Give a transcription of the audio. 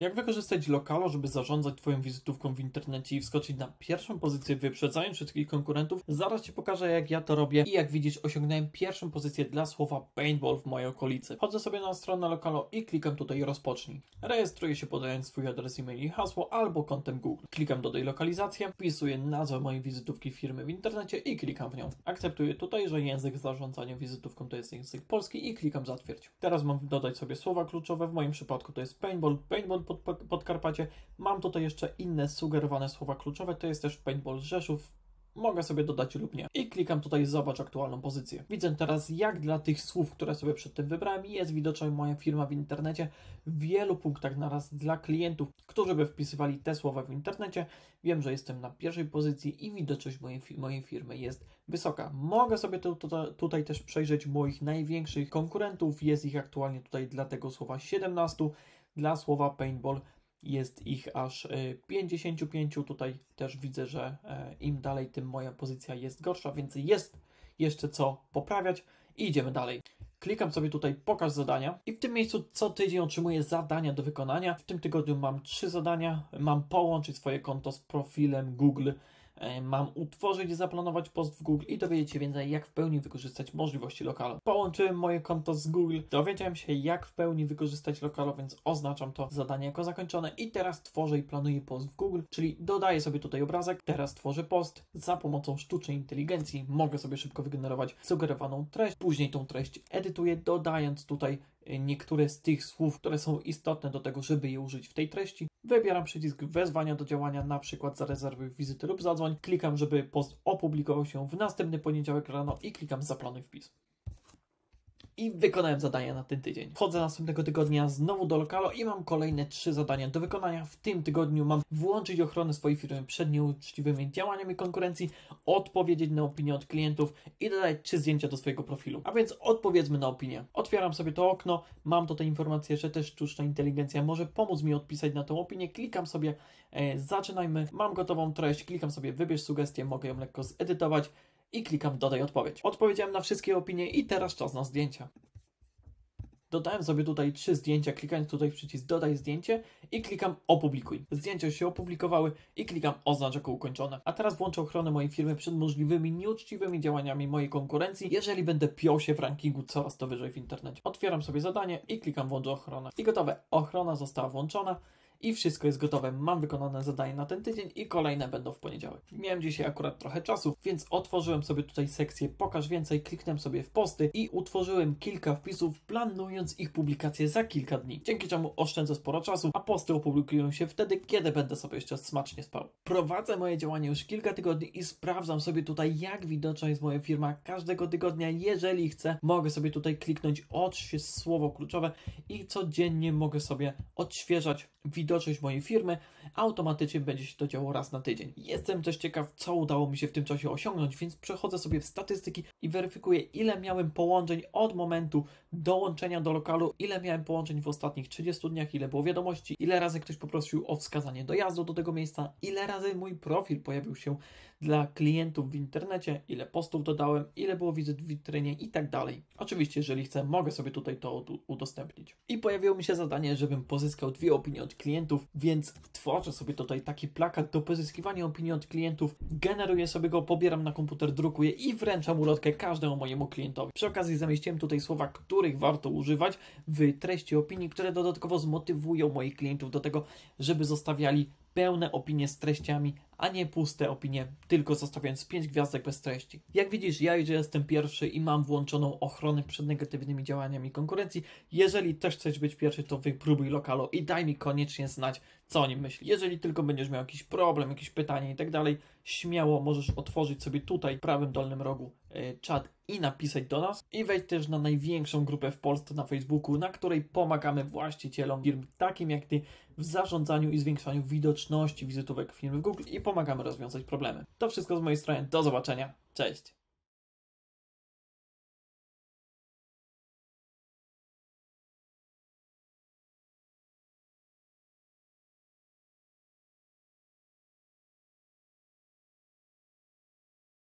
Jak wykorzystać Localo, żeby zarządzać Twoją wizytówką w internecie i wskoczyć na pierwszą pozycję, wyprzedzając wszystkich konkurentów? Zaraz Ci pokażę, jak ja to robię i jak widzisz, osiągnąłem pierwszą pozycję dla słowa paintball w mojej okolicy. Chodzę sobie na stronę Localo i klikam tutaj rozpocznij. Rejestruję się, podając swój adres e-mail i hasło albo kontem Google. Klikam dodaj lokalizację, wpisuję nazwę mojej wizytówki firmy w internecie i klikam w nią. Akceptuję tutaj, że język zarządzania wizytówką to jest język polski i klikam zatwierdź. Teraz mam dodać sobie słowa kluczowe, w moim przypadku to jest paintball, paintball Podkarpacie. Mam tutaj jeszcze inne sugerowane słowa kluczowe, to jest też paintball Rzeszów. Mogę sobie dodać lub nie. I klikam tutaj zobacz aktualną pozycję. Widzę teraz, jak dla tych słów, które sobie przed tym wybrałem, jest widoczna moja firma w internecie w wielu punktach naraz dla klientów, którzy by wpisywali te słowa w internecie. Wiem, że jestem na pierwszej pozycji i widoczność mojej firmy jest wysoka. Mogę sobie tutaj też przejrzeć moich największych konkurentów. Jest ich aktualnie tutaj dla tego słowa 17. Dla słowa paintball jest ich aż 55, tutaj też widzę, że im dalej, tym moja pozycja jest gorsza, więc jest jeszcze co poprawiać i idziemy dalej. Klikam sobie tutaj pokaż zadania i w tym miejscu co tydzień otrzymuję zadania do wykonania. W tym tygodniu mam 3 zadania, mam połączyć swoje konto z profilem Google, mam utworzyć i zaplanować post w Google i dowiedzieć się więcej, jak w pełni wykorzystać możliwości Localo. Połączyłem moje konto z Google, dowiedziałem się, jak w pełni wykorzystać Localo, więc oznaczam to zadanie jako zakończone i teraz tworzę i planuję post w Google, czyli dodaję sobie tutaj obrazek, teraz tworzę post. Za pomocą sztucznej inteligencji mogę sobie szybko wygenerować sugerowaną treść, później tą treść edytuję, dodając tutaj niektóre z tych słów, które są istotne do tego, żeby je użyć w tej treści. Wybieram przycisk wezwania do działania, na przykład zarezerwuj wizyty lub zadzwoń. Klikam, żeby post opublikował się w następny poniedziałek rano i klikam zaplanuj wpis. I wykonałem zadania na ten tydzień. Wchodzę następnego tygodnia znowu do Localo i mam kolejne 3 zadania do wykonania. W tym tygodniu mam włączyć ochronę swojej firmy przed nieuczciwymi działaniami konkurencji, odpowiedzieć na opinie od klientów i dodać 3 zdjęcia do swojego profilu. A więc odpowiedzmy na opinię. Otwieram sobie to okno, mam tutaj informację, że też sztuczna inteligencja może pomóc mi odpisać na tą opinię. Klikam sobie zaczynajmy, mam gotową treść, klikam sobie wybierz sugestię, mogę ją lekko zedytować. I klikam dodaj odpowiedź. Odpowiedziałem na wszystkie opinie i teraz czas na zdjęcia. Dodałem sobie tutaj 3 zdjęcia, klikając tutaj w przycisk dodaj zdjęcie i klikam opublikuj. Zdjęcia już się opublikowały i klikam oznacz jako ukończone. A teraz włączę ochronę mojej firmy przed możliwymi nieuczciwymi działaniami mojej konkurencji, jeżeli będę piął się w rankingu coraz to wyżej w internecie. Otwieram sobie zadanie i klikam włącz ochronę. I gotowe, ochrona została włączona. I wszystko jest gotowe, mam wykonane zadanie na ten tydzień i kolejne będą w poniedziałek. Miałem dzisiaj akurat trochę czasu, więc otworzyłem sobie tutaj sekcję pokaż więcej, kliknąłem sobie w posty i utworzyłem kilka wpisów, planując ich publikację za kilka dni. Dzięki czemu oszczędzę sporo czasu, a posty opublikują się wtedy, kiedy będę sobie jeszcze smacznie spał. Prowadzę moje działanie już kilka tygodni i sprawdzam sobie tutaj, jak widoczna jest moja firma każdego tygodnia. Jeżeli chcę, mogę sobie tutaj kliknąć odśwież słowo kluczowe i codziennie mogę sobie odświeżać widoczność mojej firmy, automatycznie będzie się to działo raz na tydzień. Jestem też ciekaw, co udało mi się w tym czasie osiągnąć, więc przechodzę sobie w statystyki i weryfikuję, ile miałem połączeń od momentu dołączenia do Localu, ile miałem połączeń w ostatnich 30 dniach, ile było wiadomości, ile razy ktoś poprosił o wskazanie dojazdu do tego miejsca, ile razy mój profil pojawił się dla klientów w internecie, ile postów dodałem, ile było wizyt w witrynie i tak dalej. Oczywiście, jeżeli chcę, mogę sobie tutaj to udostępnić. I pojawiło mi się zadanie, żebym pozyskał 2 opinie od klientów, więc tworzę sobie tutaj taki plakat do pozyskiwania opinii od klientów, generuję sobie go, pobieram na komputer, drukuję i wręczam ulotkę każdemu mojemu klientowi. Przy okazji zamieściłem tutaj słowa, których warto używać w treści opinii, które dodatkowo zmotywują moich klientów do tego, żeby zostawiali pełne opinie z treściami, a nie puste opinie, tylko zostawiając 5 gwiazdek bez treści. Jak widzisz, ja już jestem pierwszy i mam włączoną ochronę przed negatywnymi działaniami konkurencji. Jeżeli też chcesz być pierwszy, to wypróbuj Localo i daj mi koniecznie znać, co o nim myślisz. Jeżeli tylko będziesz miał jakiś problem, jakieś pytanie i tak dalej, śmiało możesz otworzyć sobie tutaj w prawym dolnym rogu czat i napisać do nas. I wejdź też na największą grupę w Polsce na Facebooku, na której pomagamy właścicielom firm takim jak Ty w zarządzaniu i zwiększaniu widoczności wizytówek firm w Google i pomagamy rozwiązać problemy. To wszystko z mojej strony, do zobaczenia, cześć!